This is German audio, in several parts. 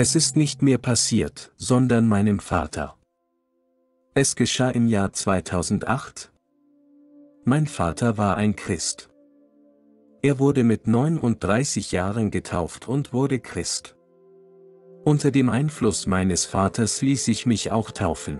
Es ist nicht mir passiert, sondern meinem Vater. Es geschah im Jahr 2008. Mein Vater war ein Christ. Er wurde mit 39 Jahren getauft und wurde Christ. Unter dem Einfluss meines Vaters ließ ich mich auch taufen.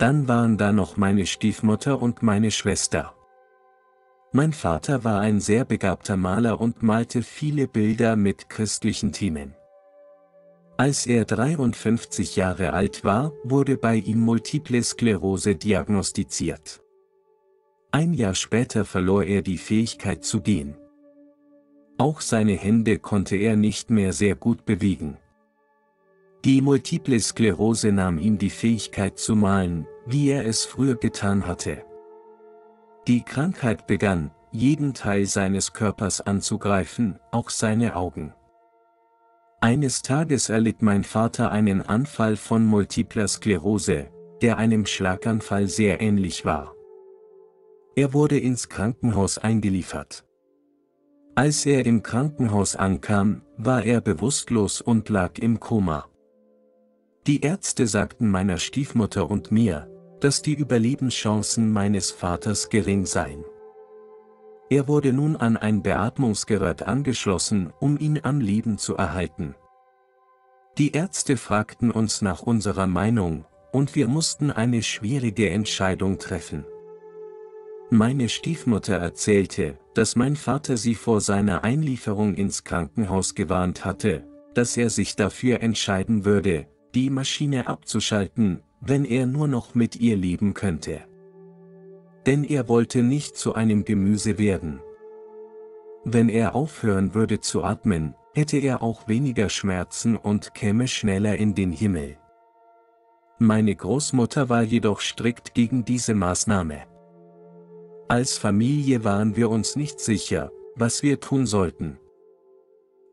Dann waren da noch meine Stiefmutter und meine Schwester. Mein Vater war ein sehr begabter Maler und malte viele Bilder mit christlichen Themen. Als er 53 Jahre alt war, wurde bei ihm Multiple Sklerose diagnostiziert. Ein Jahr später verlor er die Fähigkeit zu gehen. Auch seine Hände konnte er nicht mehr sehr gut bewegen. Die Multiple Sklerose nahm ihm die Fähigkeit zu malen, wie er es früher getan hatte. Die Krankheit begann, jeden Teil seines Körpers anzugreifen, auch seine Augen. Eines Tages erlitt mein Vater einen Anfall von multipler Sklerose, der einem Schlaganfall sehr ähnlich war. Er wurde ins Krankenhaus eingeliefert. Als er im Krankenhaus ankam, war er bewusstlos und lag im Koma. Die Ärzte sagten meiner Stiefmutter und mir, dass die Überlebenschancen meines Vaters gering seien. Er wurde nun an ein Beatmungsgerät angeschlossen, um ihn am Leben zu erhalten. Die Ärzte fragten uns nach unserer Meinung, und wir mussten eine schwierige Entscheidung treffen. Meine Stiefmutter erzählte, dass mein Vater sie vor seiner Einlieferung ins Krankenhaus gewarnt hatte, dass er sich dafür entscheiden würde, die Maschine abzuschalten, wenn er nur noch mit ihr leben könnte. Denn er wollte nicht zu einem Gemüse werden. Wenn er aufhören würde zu atmen, hätte er auch weniger Schmerzen und käme schneller in den Himmel. Meine Großmutter war jedoch strikt gegen diese Maßnahme. Als Familie waren wir uns nicht sicher, was wir tun sollten.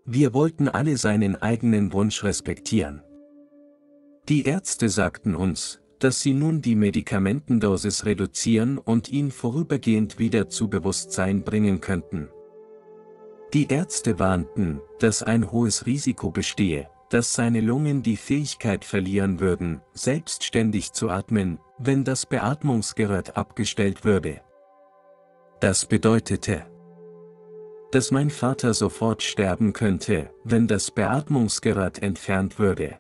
Wir wollten alle seinen eigenen Wunsch respektieren. Die Ärzte sagten uns, dass sie nun die Medikamentendosis reduzieren und ihn vorübergehend wieder zu Bewusstsein bringen könnten. Die Ärzte warnten, dass ein hohes Risiko bestehe, dass seine Lungen die Fähigkeit verlieren würden, selbstständig zu atmen, wenn das Beatmungsgerät abgestellt würde. Das bedeutete, dass mein Vater sofort sterben könnte, wenn das Beatmungsgerät entfernt würde.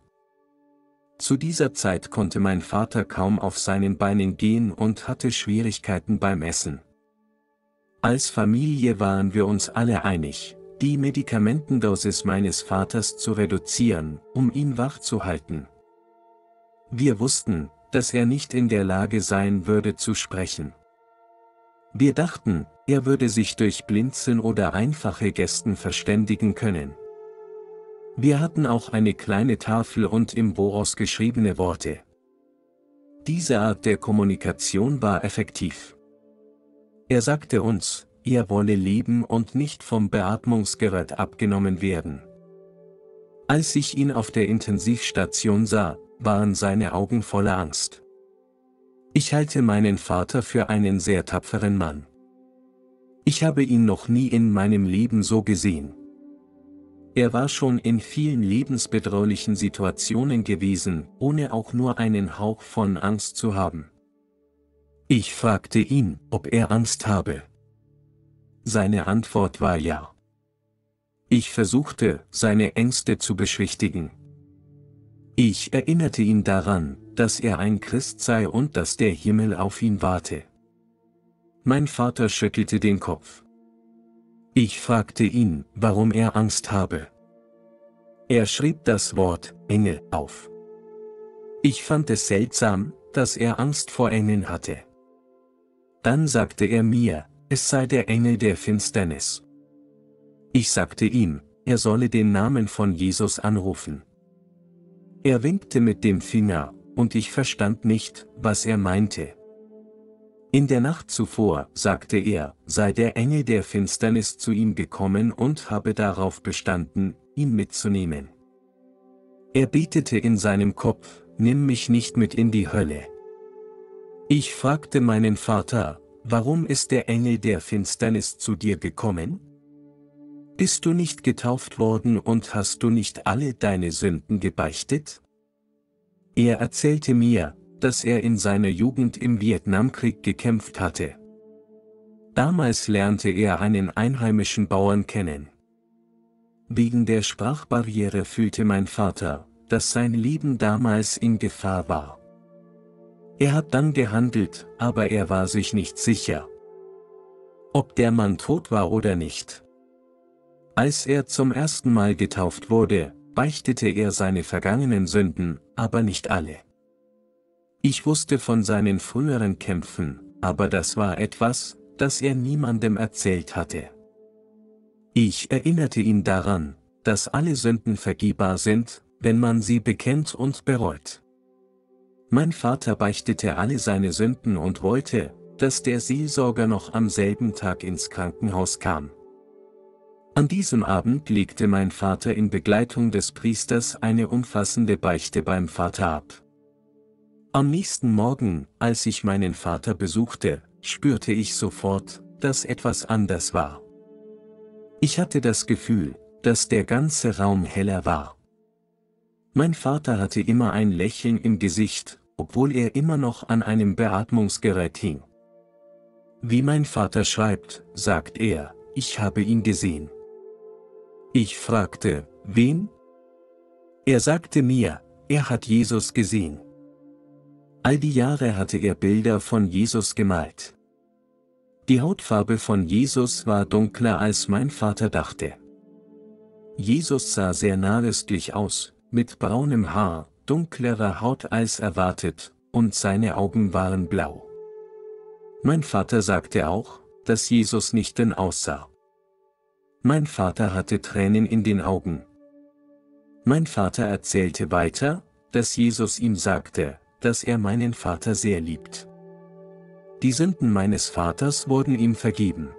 Zu dieser Zeit konnte mein Vater kaum auf seinen Beinen gehen und hatte Schwierigkeiten beim Essen. Als Familie waren wir uns alle einig, die Medikamentendosis meines Vaters zu reduzieren, um ihn wach zu halten. Wir wussten, dass er nicht in der Lage sein würde zu sprechen. Wir dachten, er würde sich durch Blinzeln oder einfache Gesten verständigen können. Wir hatten auch eine kleine Tafel und im Boros geschriebene Worte. Diese Art der Kommunikation war effektiv. Er sagte uns, er wolle leben und nicht vom Beatmungsgerät abgenommen werden. Als ich ihn auf der Intensivstation sah, waren seine Augen voller Angst. Ich halte meinen Vater für einen sehr tapferen Mann. Ich habe ihn noch nie in meinem Leben so gesehen. Er war schon in vielen lebensbedrohlichen Situationen gewesen, ohne auch nur einen Hauch von Angst zu haben. Ich fragte ihn, ob er Angst habe. Seine Antwort war ja. Ich versuchte, seine Ängste zu beschwichtigen. Ich erinnerte ihn daran, dass er ein Christ sei und dass der Himmel auf ihn warte. Mein Vater schüttelte den Kopf. Ich fragte ihn, warum er Angst habe. Er schrieb das Wort Engel auf. Ich fand es seltsam, dass er Angst vor Engeln hatte. Dann sagte er mir, es sei der Engel der Finsternis. Ich sagte ihm, er solle den Namen von Jesus anrufen. Er winkte mit dem Finger, und ich verstand nicht, was er meinte. In der Nacht zuvor, sagte er, sei der Engel der Finsternis zu ihm gekommen und habe darauf bestanden, ihn mitzunehmen. Er betete in seinem Kopf, nimm mich nicht mit in die Hölle. Ich fragte meinen Vater, warum ist der Engel der Finsternis zu dir gekommen? Bist du nicht getauft worden und hast du nicht alle deine Sünden gebeichtet? Er erzählte mir, dass er in seiner Jugend im Vietnamkrieg gekämpft hatte. Damals lernte er einen einheimischen Bauern kennen. Wegen der Sprachbarriere fühlte mein Vater, dass sein Leben damals in Gefahr war. Er hat dann gehandelt, aber er war sich nicht sicher, ob der Mann tot war oder nicht. Als er zum ersten Mal getauft wurde, beichtete er seine vergangenen Sünden, aber nicht alle. Ich wusste von seinen früheren Kämpfen, aber das war etwas, das er niemandem erzählt hatte. Ich erinnerte ihn daran, dass alle Sünden vergebbar sind, wenn man sie bekennt und bereut. Mein Vater beichtete alle seine Sünden und wollte, dass der Seelsorger noch am selben Tag ins Krankenhaus kam. An diesem Abend legte mein Vater in Begleitung des Priesters eine umfassende Beichte beim Vater ab. Am nächsten Morgen, als ich meinen Vater besuchte, spürte ich sofort, dass etwas anders war. Ich hatte das Gefühl, dass der ganze Raum heller war. Mein Vater hatte immer ein Lächeln im Gesicht, obwohl er immer noch an einem Beatmungsgerät hing. Wie mein Vater schreibt, sagt er, ich habe ihn gesehen. Ich fragte, wen? Er sagte mir, er hat Jesus gesehen. All die Jahre hatte er Bilder von Jesus gemalt. Die Hautfarbe von Jesus war dunkler als mein Vater dachte. Jesus sah sehr nachlässig aus, mit braunem Haar, dunklerer Haut als erwartet, und seine Augen waren blau. Mein Vater sagte auch, dass Jesus nicht dünn aussah. Mein Vater hatte Tränen in den Augen. Mein Vater erzählte weiter, dass Jesus ihm sagte, dass er meinen Vater sehr liebt. Die Sünden meines Vaters wurden ihm vergeben.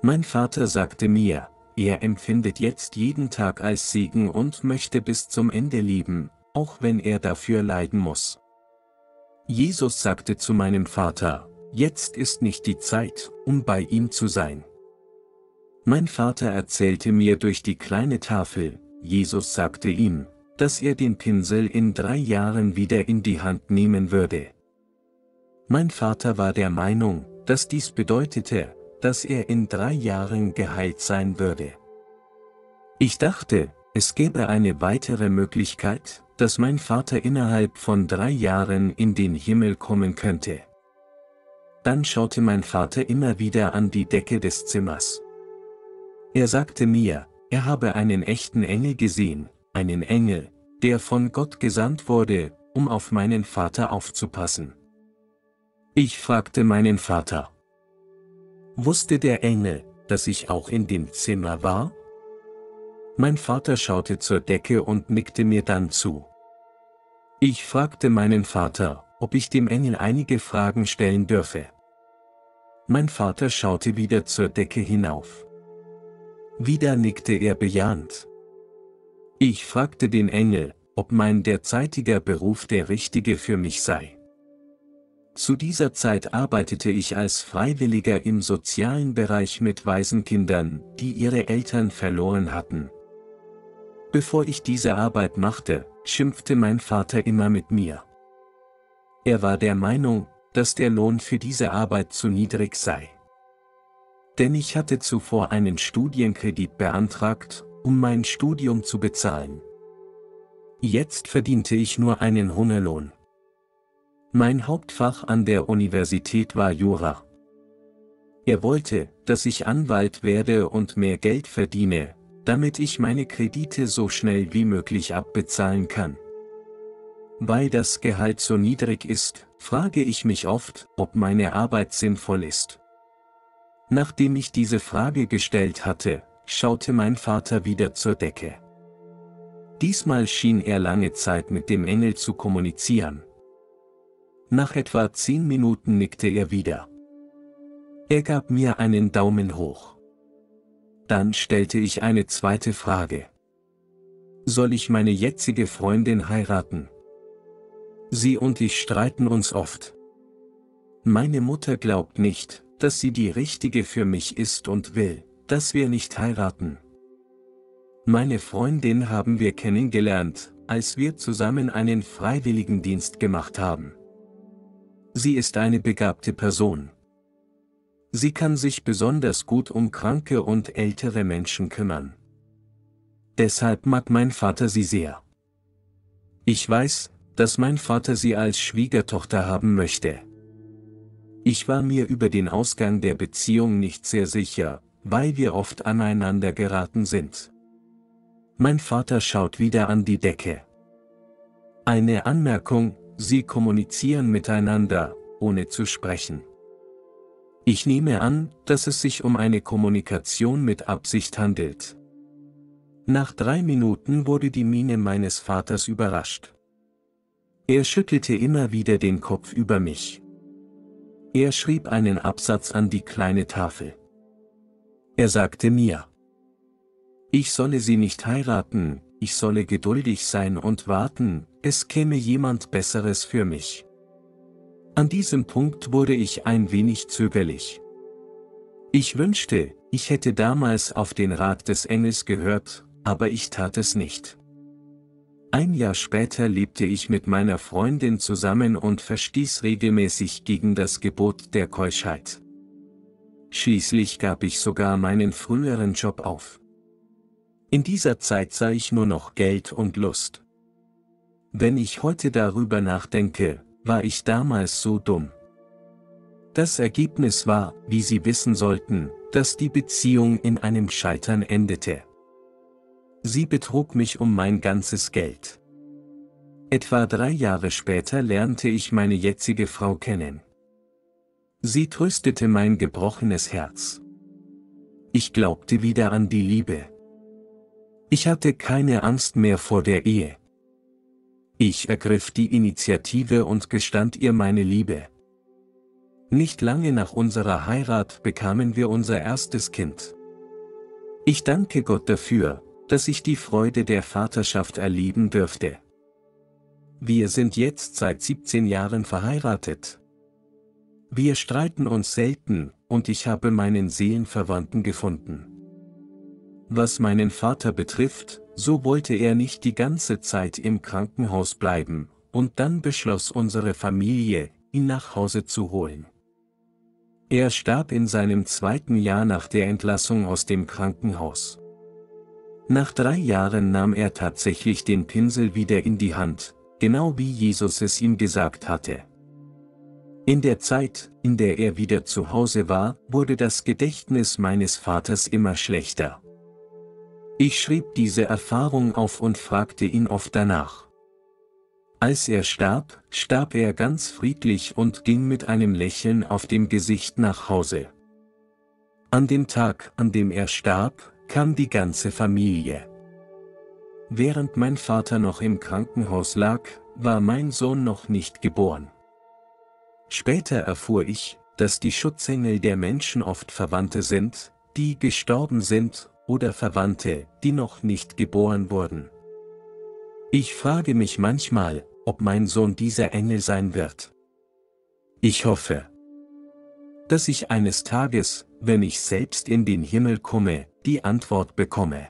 Mein Vater sagte mir, er empfindet jetzt jeden Tag als Segen und möchte bis zum Ende leben, auch wenn er dafür leiden muss. Jesus sagte zu meinem Vater, jetzt ist nicht die Zeit, um bei ihm zu sein. Mein Vater erzählte mir durch die kleine Tafel, Jesus sagte ihm, dass er den Pinsel in 3 Jahren wieder in die Hand nehmen würde. Mein Vater war der Meinung, dass dies bedeutete, dass er in 3 Jahren geheilt sein würde. Ich dachte, es gäbe eine weitere Möglichkeit, dass mein Vater innerhalb von 3 Jahren in den Himmel kommen könnte. Dann schaute mein Vater immer wieder an die Decke des Zimmers. Er sagte mir, er habe einen echten Engel gesehen. Einen Engel, der von Gott gesandt wurde, um auf meinen Vater aufzupassen. Ich fragte meinen Vater, wusste der Engel, dass ich auch in dem Zimmer war? Mein Vater schaute zur Decke und nickte mir dann zu. Ich fragte meinen Vater, ob ich dem Engel einige Fragen stellen dürfe. Mein Vater schaute wieder zur Decke hinauf. Wieder nickte er bejahend. Ich fragte den Engel, ob mein derzeitiger Beruf der richtige für mich sei. Zu dieser Zeit arbeitete ich als Freiwilliger im sozialen Bereich mit Waisenkindern, die ihre Eltern verloren hatten. Bevor ich diese Arbeit machte, schimpfte mein Vater immer mit mir. Er war der Meinung, dass der Lohn für diese Arbeit zu niedrig sei. Denn ich hatte zuvor einen Studienkredit beantragt, um mein Studium zu bezahlen. Jetzt verdiente ich nur einen Hungerlohn. Mein Hauptfach an der Universität war Jura. Er wollte, dass ich Anwalt werde und mehr Geld verdiene, damit ich meine Kredite so schnell wie möglich abbezahlen kann. Weil das Gehalt so niedrig ist, frage ich mich oft, ob meine Arbeit sinnvoll ist. Nachdem ich diese Frage gestellt hatte, schaute mein Vater wieder zur Decke. Diesmal schien er lange Zeit mit dem Engel zu kommunizieren. Nach etwa 10 Minuten nickte er wieder. Er gab mir einen Daumen hoch. Dann stellte ich eine zweite Frage. Soll ich meine jetzige Freundin heiraten? Sie und ich streiten uns oft. Meine Mutter glaubt nicht, dass sie die richtige für mich ist und will, dass wir nicht heiraten. Meine Freundin haben wir kennengelernt, als wir zusammen einen Freiwilligendienst gemacht haben. Sie ist eine begabte Person. Sie kann sich besonders gut um kranke und ältere Menschen kümmern. Deshalb mag mein Vater sie sehr. Ich weiß, dass mein Vater sie als Schwiegertochter haben möchte. Ich war mir über den Ausgang der Beziehung nicht sehr sicher, weil wir oft aneinander geraten sind. Mein Vater schaut wieder an die Decke. Eine Anmerkung: Sie kommunizieren miteinander, ohne zu sprechen. Ich nehme an, dass es sich um eine Kommunikation mit Absicht handelt. Nach 3 Minuten wurde die Miene meines Vaters überrascht. Er schüttelte immer wieder den Kopf über mich. Er schrieb einen Absatz an die kleine Tafel. Er sagte mir, ich solle sie nicht heiraten, ich solle geduldig sein und warten, es käme jemand Besseres für mich. An diesem Punkt wurde ich ein wenig zögerlich. Ich wünschte, ich hätte damals auf den Rat des Engels gehört, aber ich tat es nicht. Ein Jahr später lebte ich mit meiner Freundin zusammen und verstieß regelmäßig gegen das Gebot der Keuschheit. Schließlich gab ich sogar meinen früheren Job auf. In dieser Zeit sah ich nur noch Geld und Lust. Wenn ich heute darüber nachdenke, war ich damals so dumm. Das Ergebnis war, wie Sie wissen sollten, dass die Beziehung in einem Scheitern endete. Sie betrog mich um mein ganzes Geld. Etwa 3 Jahre später lernte ich meine jetzige Frau kennen. Sie tröstete mein gebrochenes Herz. Ich glaubte wieder an die Liebe. Ich hatte keine Angst mehr vor der Ehe. Ich ergriff die Initiative und gestand ihr meine Liebe. Nicht lange nach unserer Heirat bekamen wir unser erstes Kind. Ich danke Gott dafür, dass ich die Freude der Vaterschaft erleben dürfte. Wir sind jetzt seit 17 Jahren verheiratet. Wir streiten uns selten, und ich habe meinen Seelenverwandten gefunden. Was meinen Vater betrifft, so wollte er nicht die ganze Zeit im Krankenhaus bleiben, und dann beschloss unsere Familie, ihn nach Hause zu holen. Er starb in seinem 2. Jahr nach der Entlassung aus dem Krankenhaus. Nach 3 Jahren nahm er tatsächlich den Pinsel wieder in die Hand, genau wie Jesus es ihm gesagt hatte. In der Zeit, in der er wieder zu Hause war, wurde das Gedächtnis meines Vaters immer schlechter. Ich schrieb diese Erfahrung auf und fragte ihn oft danach. Als er starb, starb er ganz friedlich und ging mit einem Lächeln auf dem Gesicht nach Hause. An dem Tag, an dem er starb, kam die ganze Familie. Während mein Vater noch im Krankenhaus lag, war mein Sohn noch nicht geboren. Später erfuhr ich, dass die Schutzengel der Menschen oft Verwandte sind, die gestorben sind, oder Verwandte, die noch nicht geboren wurden. Ich frage mich manchmal, ob mein Sohn dieser Engel sein wird. Ich hoffe, dass ich eines Tages, wenn ich selbst in den Himmel komme, die Antwort bekomme.